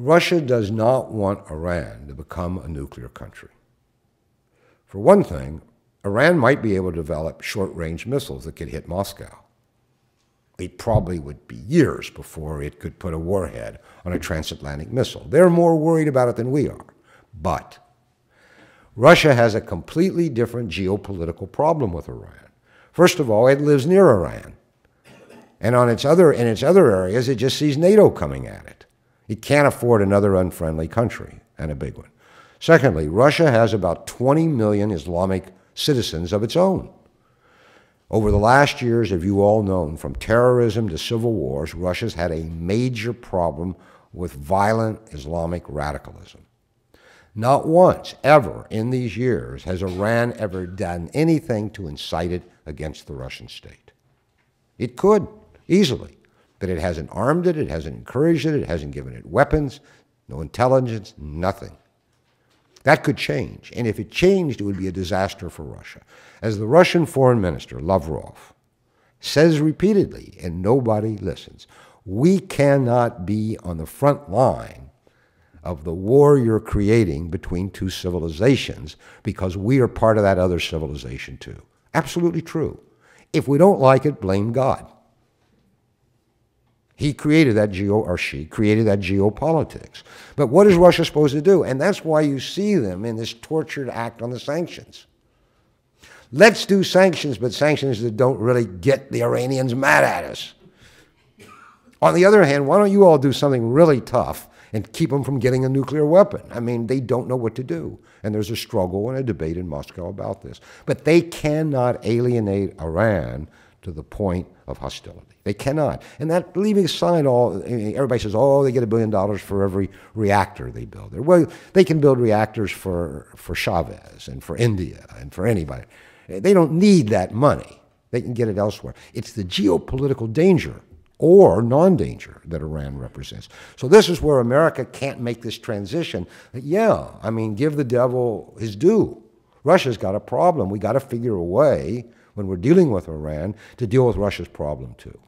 Russia does not want Iran to become a nuclear country. For one thing, Iran might be able to develop short-range missiles that could hit Moscow. It probably would be years before it could put a warhead on a transatlantic missile. They're more worried about it than we are. But Russia has a completely different geopolitical problem with Iran. First of all, it lives near Iran. And in its other areas, it just sees NATO coming at it. It can't afford another unfriendly country, and a big one. Secondly, Russia has about 20 million Islamic citizens of its own. Over the last years, as you all know, from terrorism to civil wars, Russia's had a major problem with violent Islamic radicalism. Not once, ever, in these years, has Iran ever done anything to incite it against the Russian state. It could, easily. But it hasn't armed it, it hasn't encouraged it, it hasn't given it weapons, no intelligence, nothing. That could change, and if it changed, it would be a disaster for Russia. As the Russian foreign minister, Lavrov, says repeatedly, and nobody listens, we cannot be on the front line of the war you're creating between two civilizations because we are part of that other civilization too. Absolutely true. If we don't like it, blame God. He created that geopolitics. But what is Russia supposed to do? And that's why you see them in this tortured act on the sanctions. Let's do sanctions, but sanctions that don't really get the Iranians mad at us. On the other hand, why don't you all do something really tough and keep them from getting a nuclear weapon? I mean, they don't know what to do. And there's a struggle and a debate in Moscow about this. But they cannot alienate Iran to the point of hostility. They cannot. And that, leaving aside all, everybody says, oh, they get $1 billion for every reactor they build. Well, they can build reactors for Chavez and for India and for anybody. They don't need that money. They can get it elsewhere. It's the geopolitical danger or non-danger that Iran represents. So this is where America can't make this transition. Yeah, I mean, give the devil his due. Russia's got a problem. We got to figure a way, when we're dealing with Iran, to deal with Russia's problem too.